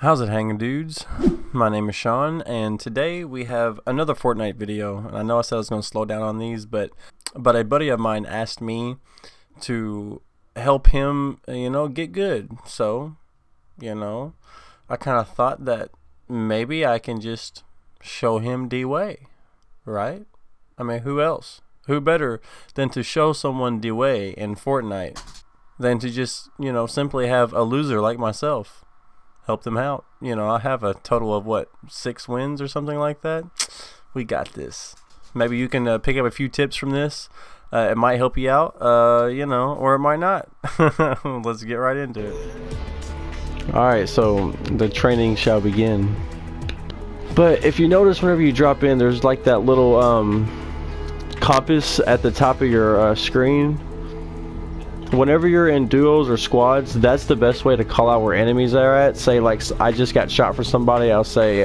How's it hanging, dudes? My name is Sean, and today we have another Fortnite video. And I know I said I was going to slow down on these, but a buddy of mine asked me to help him, you know, get good. So, you know, I kind of thought that maybe I can just show him D-Way, right? I mean, who else? Who better than to show someone D-Way in Fortnite than to just, you know, simply have a loser like myself help them out? You know, I have a total of what, 6 wins or something like that. We got this. Maybe you can pick up a few tips from this. It might help you out, you know, or it might not. Let's get right into it. Alright, so the training shall begin. But if you notice, whenever you drop in, there's like that little compass at the top of your screen. Whenever you're in duos or squads, that's the best way to call out where enemies are at. Say, like, I just got shot for somebody. I'll say,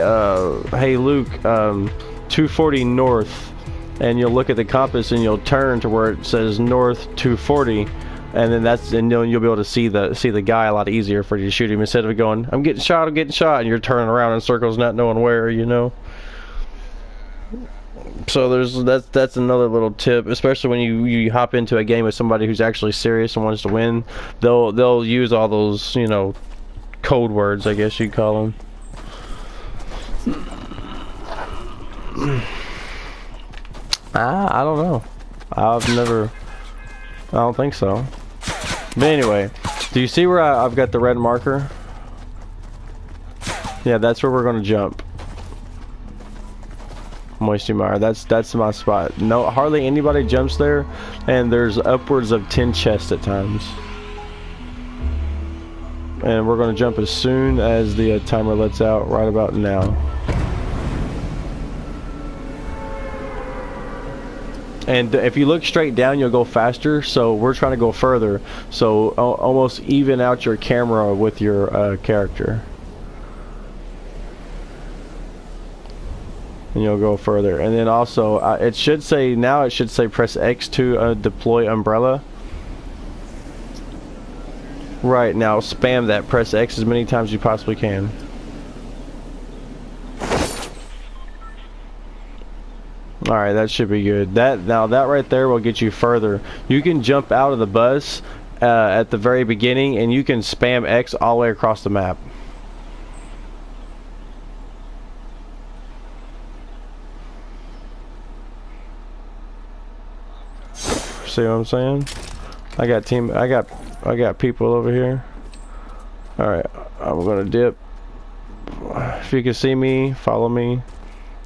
hey, Luke, 240 north. And you'll look at the compass and you'll turn to where it says north 240. And then you'll be able to see the guy a lot easier for you to shoot him, instead of going, I'm getting shot, and you're turning around in circles not knowing where, you know. So that's another little tip, especially when you hop into a game with somebody who's actually serious and wants to win. They'll use all those, you know, code words, I guess you'd call them. I don't know. I don't think so. But anyway, do you see where I've got the red marker? Yeah, that's where we're gonna jump. Moisty Meyer, that's my spot. No, hardly anybody jumps there, and there's upwards of 10 chests at times. And we're gonna jump as soon as the timer lets out, right about now. And if you look straight down, you'll go faster, so we're trying to go further, so almost even out your camera with your character. And you'll go further. And then also, it should say, now it should say press X to deploy umbrella. Right, now spam that. Press X as many times as you possibly can. Alright, that should be good. Now that right there will get you further. You can jump out of the bus at the very beginning, and you can spam X all the way across the map. See what I'm saying? I got people over here. All right, I'm gonna dip. If you can see me, follow me.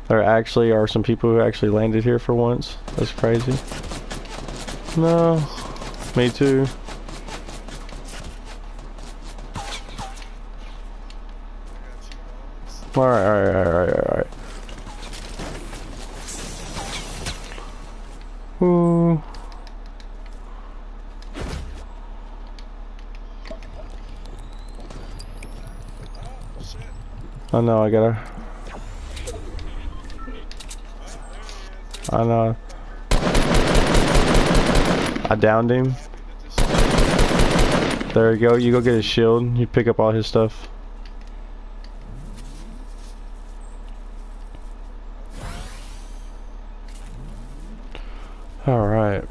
There actually are some people who actually landed here for once. That's crazy. No, me too. All right, all right, all right, all right. Ooh. I know, I gotta. I know. I downed him. There you go. You go get his shield. You pick up all his stuff. Alright.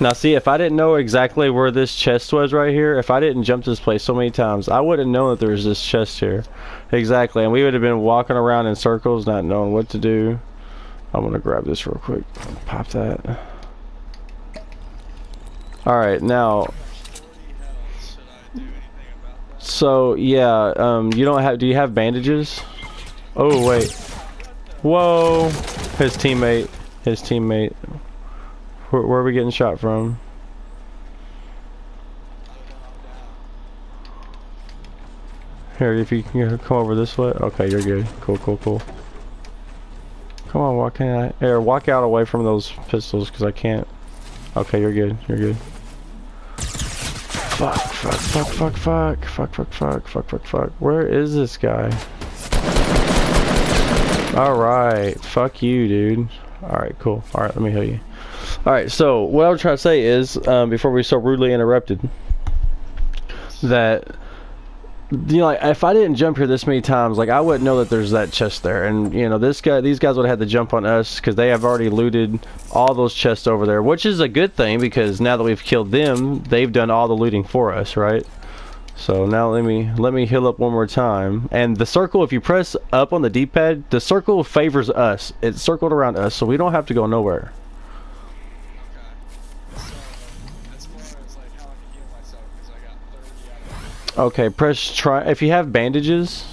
Now see, if I didn't know exactly where this chest was right here, if I didn't jump this place so many times, I wouldn't know that there was this chest here. Exactly, and we would have been walking around in circles not knowing what to do. I'm gonna grab this real quick. Pop that. Alright, now. So, yeah, you don't have, do you have bandages? Oh, wait. Whoa! His teammate. Where are we getting shot from? Here, if you can come over this way. Okay, you're good. Cool, cool, cool. Come on, why can't I? Here, walk out away from those pistols, because I can't. Okay, you're good. You're good. Fuck, fuck, fuck, fuck, fuck. Fuck, fuck, fuck, fuck, fuck, fuck. Where is this guy? Alright. Fuck you, dude. Alright, cool. Alright, let me heal you. Alright, so what I'm trying to say is, before we so rudely interrupted, that you know, like, if I didn't jump here this many times, like, I wouldn't know that there's that chest there. And, you know, this guy, these guys would have had to jump on us because they have already looted all those chests over there, which is a good thing because now that we've killed them, they've done all the looting for us, right? So now let me heal up one more time. And the circle, if you press up on the D-pad, the circle favors us. It's circled around us, so we don't have to go nowhere. Okay, press try if you have bandages.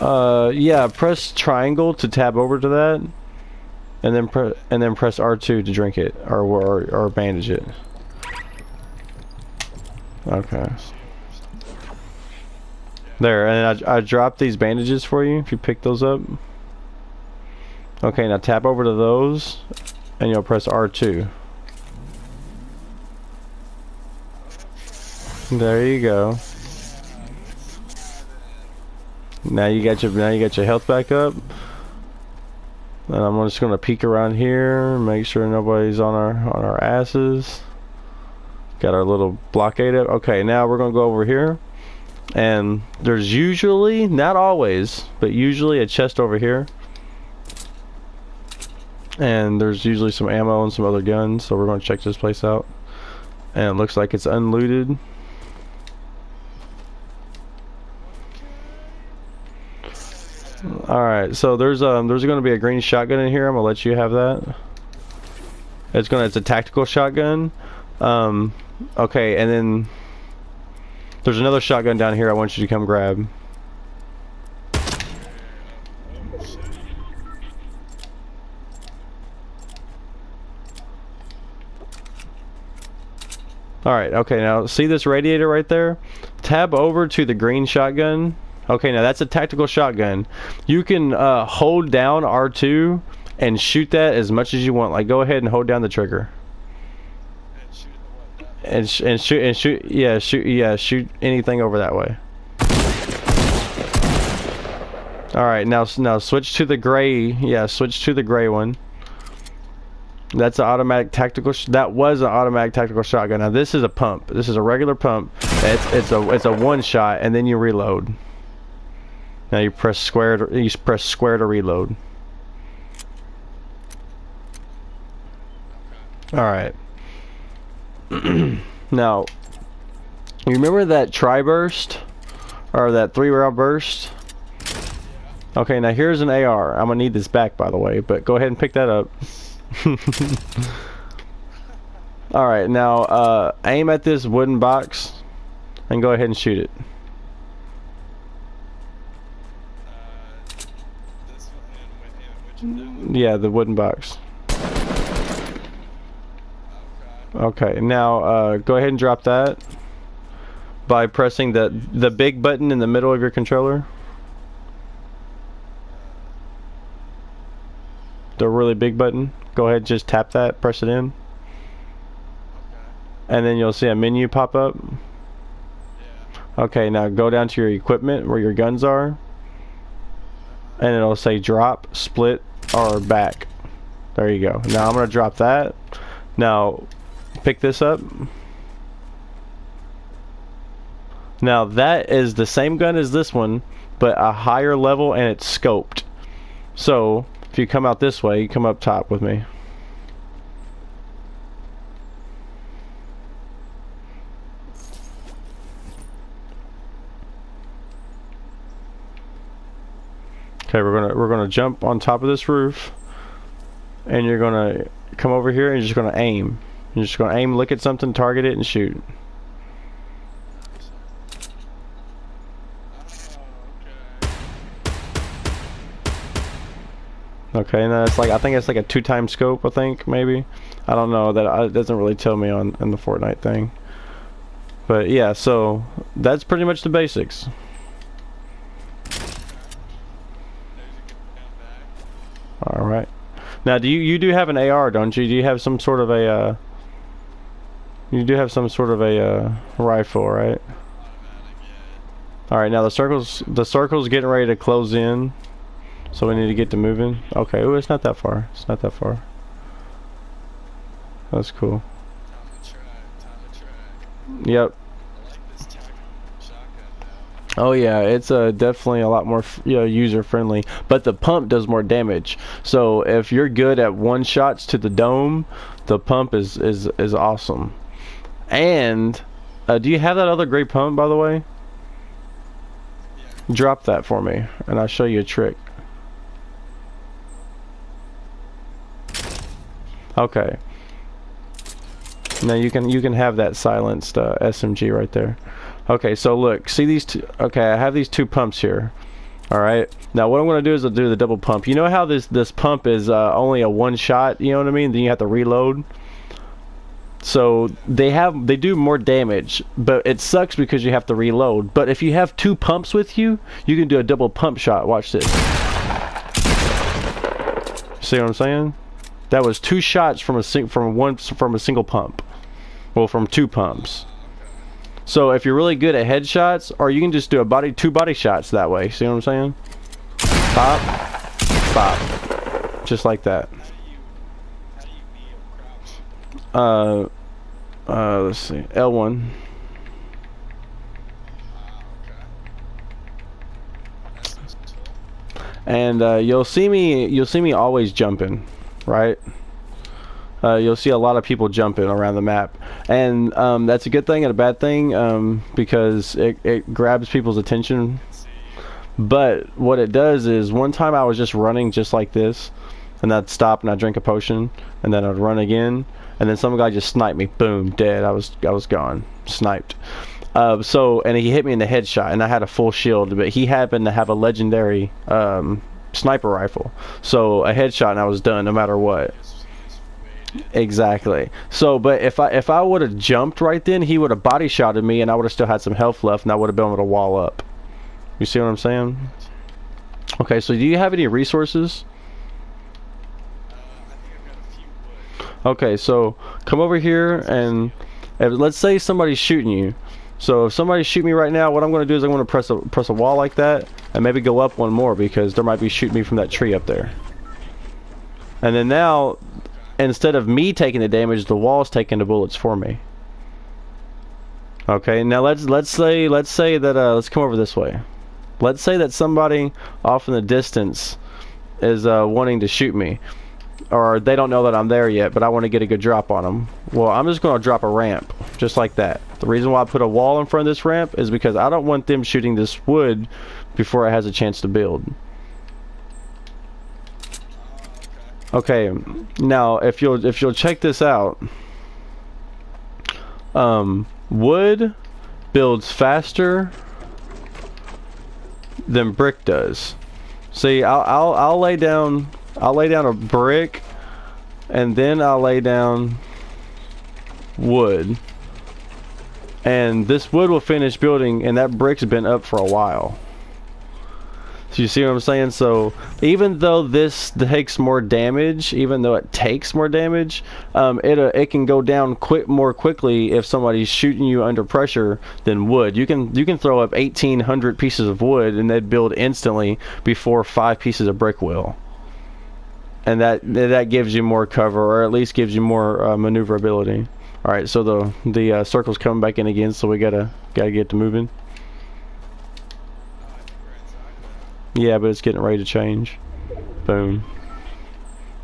Yeah, press triangle to tab over to that, and then press R2 to drink it or bandage it. Okay. There, and I dropped these bandages for you if you pick those up. Okay, now tap over to those, and you'll press R2. There you go. Now you got your health back up. And I'm just gonna peek around here, make sure nobody's on our asses. Got our little blockade up. Okay, now we're gonna go over here. And there's usually, not always, but usually a chest over here. And there's usually some ammo and some other guns, so we're gonna check this place out. And it looks like it's unlooted. Alright, so there's gonna be a green shotgun in here. I'm gonna let you have that. It's a tactical shotgun. Okay, and then there's another shotgun down here I want you to come grab. Alright, okay, now see this radiator right there? Tab over to the green shotgun. Okay, now that's a tactical shotgun. You can hold down R2 and shoot that as much as you want. Like, go ahead and hold down the trigger. And shoot anything over that way. All right, now switch to the gray. Yeah, switch to the gray one. That's an automatic tactical. That was an automatic tactical shotgun. Now this is a pump. This is a regular pump. It's a one shot, and then you reload. Now you press square to, reload. Alright. Now, you remember that tri-burst? Or that 3-round burst? Okay, now here's an AR. I'm going to need this back, by the way, but go ahead and pick that up. Alright, now aim at this wooden box and go ahead and shoot it. Yeah, the wooden box. Okay, now go ahead and drop that by pressing the big button in the middle of your controller. The really big button. Go ahead, just tap that, press it in. And then you'll see a menu pop up. Okay, now go down to your equipment where your guns are. And it'll say drop, split, or back. There you go. Now I'm going to drop that. Now pick this up. Now that is the same gun as this one, but a higher level, and it's scoped. So if you come out this way, you come up top with me. Okay, we're gonna jump on top of this roof, and you're gonna come over here and you're just gonna aim. You're just gonna aim, look at something, target it, and shoot. Okay, and that's like, I think it's like a 2-time scope. I think maybe, I don't know. It doesn't really tell me on the Fortnite thing. But yeah, so that's pretty much the basics. All right. Now, do you have an AR, don't you? Do you have some sort of a rifle, right? All right. Now the circle's getting ready to close in, so we need to get to moving. Okay. Oh, it's not that far. That's cool. Yep. Oh yeah, it's definitely a lot more, you know, user friendly, but the pump does more damage. So if you're good at one shots to the dome, the pump is awesome. And do you have that other great pump, by the way? Yeah. Drop that for me, and I'll show you a trick. Okay. Now you can have that silenced SMG right there. Okay, so look, see these two. Okay, I have these two pumps here. All right. Now what I'm gonna do is I'll do the double pump. You know how this pump is only a one shot. You know what I mean? Then you have to reload. So they do more damage, but it sucks because you have to reload. But if you have two pumps with you, you can do a double pump shot. Watch this. See what I'm saying? That was two shots from a single pump. Well, from two pumps. So if you're really good at headshots, or you can just do two body shots that way. See what I'm saying? Pop, pop, just like that. Let's see, L1. And you'll see me always jumping, right? You'll see a lot of people jumping around the map, and that's a good thing and a bad thing, because it grabs people's attention. But what it does is, one time I was just running just like this, and I'd stop and I'd drink a potion, and then I'd run again, and then some guy just sniped me. Boom, dead. I was gone, sniped. And he hit me in the headshot, and I had a full shield, but he happened to have a legendary sniper rifle, so a headshot and I was done no matter what. Exactly. So, but if I would have jumped right then, he would have body shotted me, and I would have still had some health left, and I would have been able to wall up. You see what I'm saying? Okay. So, do you have any resources? I think I've got a few wood. Okay. So, come over here, and let's say somebody's shooting you. So, if somebody shoot me right now, what I'm going to do is I'm going to press a wall like that, and maybe go up one more, because there might be shooting me from that tree up there. And then now, instead of me taking the damage, the wall's taking the bullets for me. Okay, now let's say that let's come over this way. Let's say that somebody off in the distance is wanting to shoot me, or they don't know that I'm there yet, but I want to get a good drop on them. Well, I'm just going to drop a ramp just like that. The reason why I put a wall in front of this ramp is because I don't want them shooting this wood before it has a chance to build. Okay, now if you'll check this out, wood builds faster than brick does. See, I'll lay down a brick, and then I'll lay down wood, and this wood will finish building, and that brick's been up for a while. So you see what I'm saying? So even though this takes more damage, it can go down more quickly if somebody's shooting you under pressure than wood. You can throw up 1,800 pieces of wood, and they'd build instantly before 5 pieces of brick will. And that gives you more cover, or at least gives you more maneuverability. All right, so the circle's coming back in again, so we gotta get to moving. Yeah, but it's getting ready to change. Boom.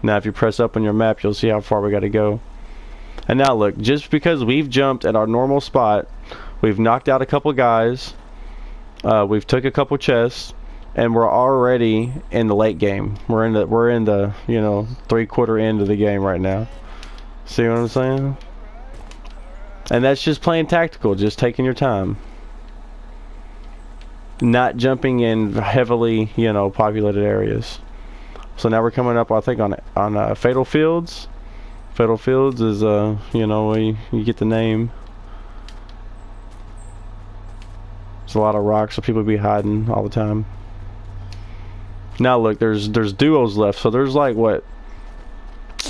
Now if you press up on your map, you'll see how far we got to go. And now look, just because we've jumped at our normal spot, we've knocked out a couple guys, we've took a couple chests, and we're already in the late game. We're in the you know, 3/4 end of the game right now. See what I'm saying? And that's just playing tactical, just taking your time. Not jumping in heavily, you know, populated areas. So now we're coming up, I think, on Fatal Fields. Fatal Fields is, you know, you get the name. There's a lot of rocks, so people be hiding all the time. Now look, there's duos left, so there's like, what?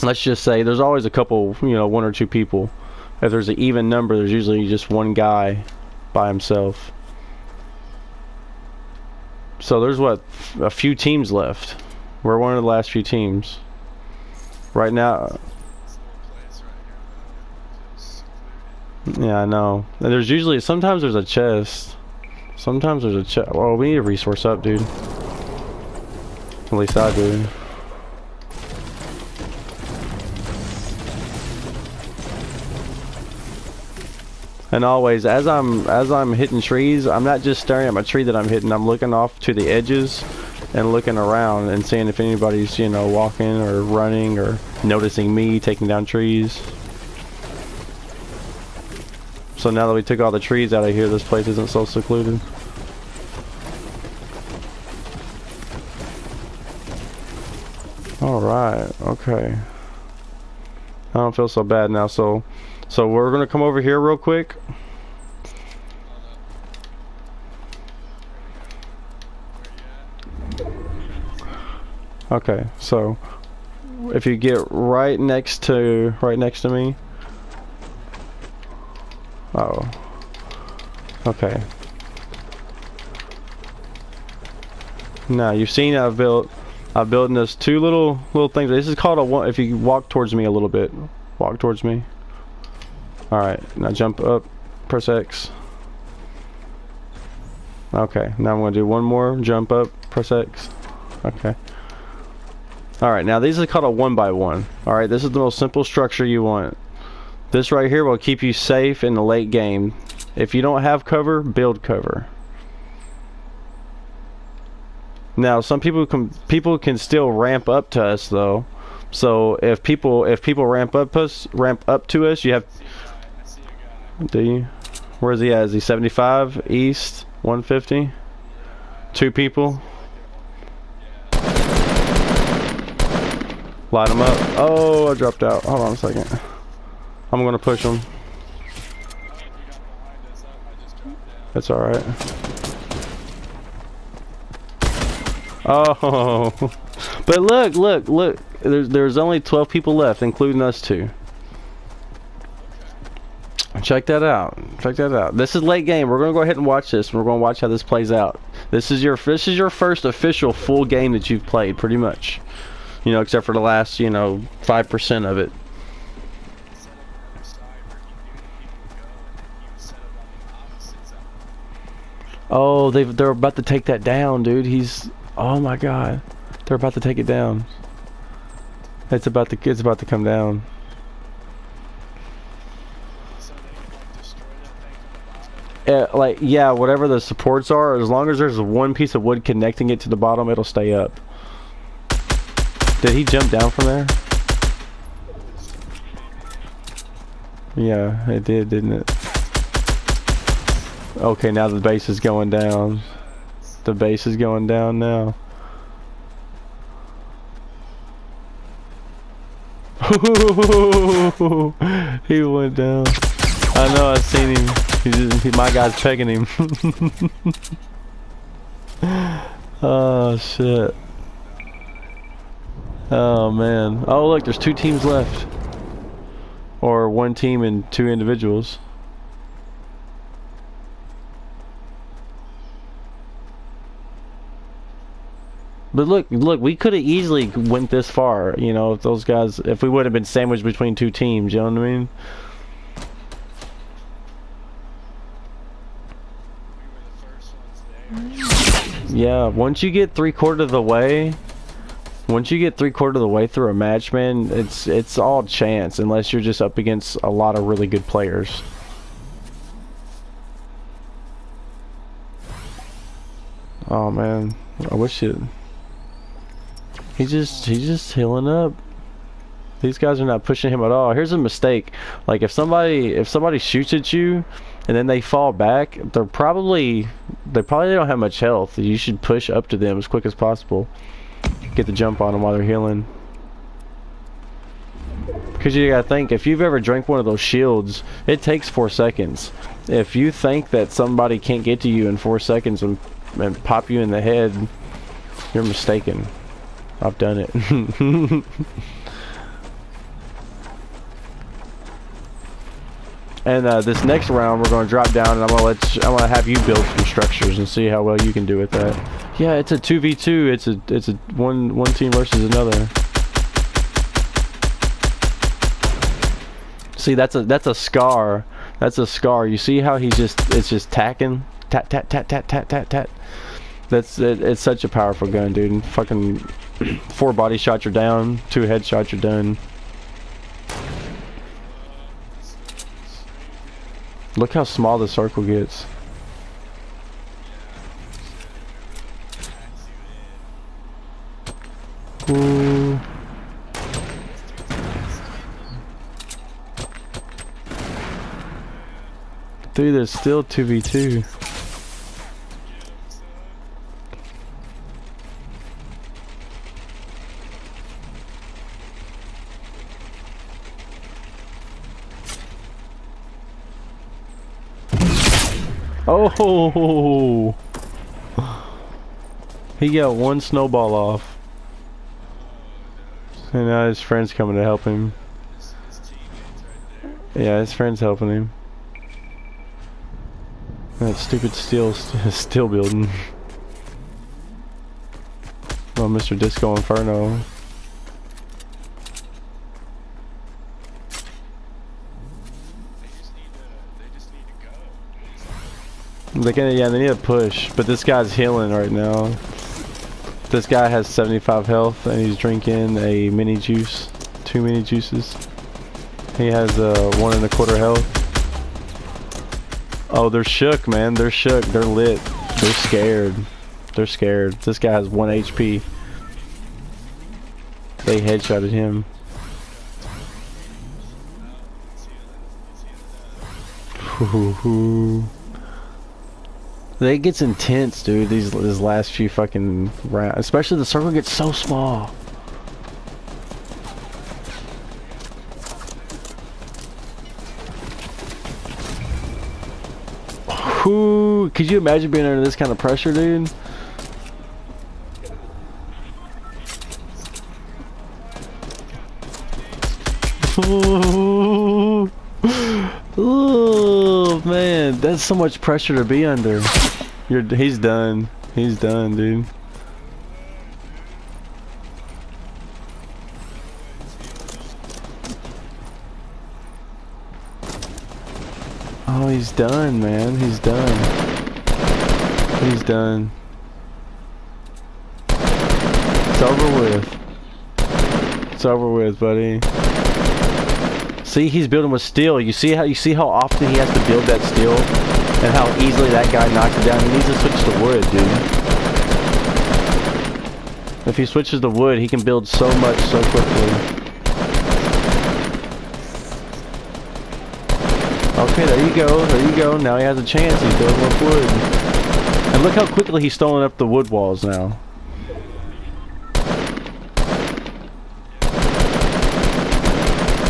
Let's just say there's always a couple, you know, 1 or 2 people. If there's an even number, there's usually just one guy by himself. So there's, what, a few teams left. We're one of the last few teams. Right now. Yeah, I know. And there's usually, sometimes there's a chest. Sometimes there's a chest. Oh, we need to resource up, dude. At least I do. And always, as I'm hitting trees, I'm not just staring at my tree that I'm hitting. I'm looking off to the edges and looking around and seeing if anybody's, you know, walking or running or noticing me taking down trees. So now that we took all the trees out of here, this place isn't so secluded. All right, okay. I don't feel so bad now, so we're gonna come over here real quick. Okay, so if you get right next to me. Oh. Okay. Now you've seen I'm building this two little things. This is called a one. If you walk towards me a little bit, walk towards me. All right, now jump up, press X. Okay, now I'm gonna do one more. Jump up, press X. Okay. All right, now these are called a 1x1. All right, this is the most simple structure you want. This right here will keep you safe in the late game. If you don't have cover, build cover. Now, some people can still ramp up to us though. So if people ramp up to us, you have. Do you? Where is he at? Is he 75 east? 150. Two people. Light him up. Oh, I dropped out. Hold on a second. I'm gonna push him. That's all right. Oh, but look. There's only 12 people left, including us two. Check that out. Check that out. This is late game. We're gonna go ahead and watch this. We're gonna watch how this plays out. This is your first official full game that you've played, pretty much. You know, except for the last, you know, 5% of it. Oh, they're about to take that down, dude. Oh my God, they're about to take it down. It's about to come down. Like, yeah, whatever the supports are, as long as there's one piece of wood connecting it to the bottom, it'll stay up. Did he jump down from there? Yeah, it did, didn't it? Okay, now the base is going down. The base is going down now. He went down. I know, I've seen him. My guy's pegging him. Oh, shit. Oh, man. Oh, look, there's two teams left. Or one team and two individuals. But look, we could have easily went this far, you know, if we would have been sandwiched between two teams, you know what I mean? We were the first ones there. Yeah, once you get three quarters of the way through a match, man, it's all chance, unless you're just up against a lot of really good players. Oh man, I wish it. He's just healing up. These guys are not pushing him at all. Here's a mistake. Like, if somebody shoots at you and then they fall back, they probably don't have much health. You should push up to them as quick as possible. Get the jump on them while they're healing. Because you gotta think, if you've ever drank one of those shields, it takes 4 seconds. If you think that somebody can't get to you in 4 seconds and pop you in the head, you're mistaken. I've done it. And this next round, we're gonna drop down, and I'm gonna have you build some structures and see how well you can do with that. Yeah, it's a 2v2. It's a one team versus another. See, that's a scar. That's a scar. You see how he's just tacking? Tat, tat, tat, tat, tat, tat, tat. That's it, it's such a powerful gun, dude. Fucking 4 body shots are down, 2 headshots are done. Look how small the circle gets. Ooh. Dude, there's still 2v2. Oh, he got 1 snowball off, and now his friend's coming to help him. Yeah, his friend's helping him. That stupid steel building. Well, Mr. Disco Inferno. They need a push, but this guy's healing right now. This guy has 75 health and he's drinking a mini juice, 2 mini juices. He has 1 1/4 health. Oh, they're shook, man. They're shook. They're lit. They're scared. They're scared. This guy has 1 HP. They headshotted him. Hoo-hoo-hoo. It gets intense, dude. These last few fucking rounds, especially the circle gets so small. Who could you imagine being under this kind of pressure, dude? Oh man, that's so much pressure to be under. He's done. He's done, dude. Oh, he's done, man. He's done. He's done. It's over with. It's over with, buddy. See, he's building with steel. You see how often he has to build that steel? And how easily that guy knocks it down. He needs to switch to wood, dude. If he switches to wood, he can build so much so quickly. Okay, there you go. There you go. Now he has a chance. He's building with wood. And look how quickly he's stolen up the wood walls now.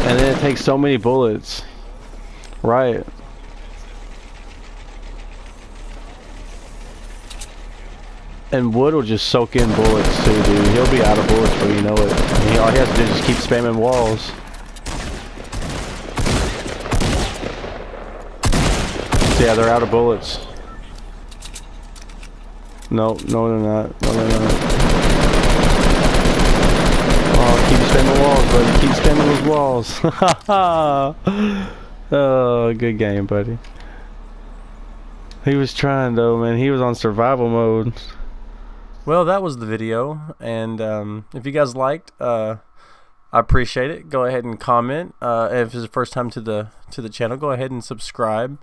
And then it takes so many bullets. Right. And wood will just soak in bullets too, dude. He'll be out of bullets before you know it. And all he has to do is just keep spamming walls. So yeah, they're out of bullets. No, no they're not. No they're not. Oh, keep spamming walls, buddy. Keep spamming those walls. Oh, good game, buddy. He was trying though, man. He was on survival mode. Well, that was the video, and if you guys liked, I appreciate it. Go ahead and comment. If it's the first time to the channel, go ahead and subscribe.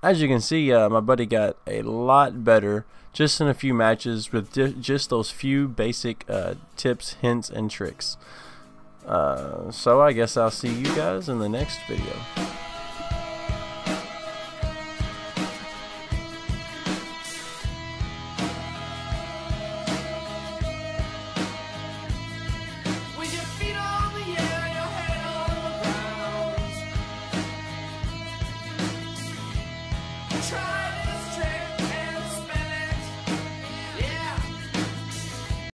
As you can see, my buddy got a lot better just in a few matches with just those few basic tips, hints, and tricks. So I guess I'll see you guys in the next video.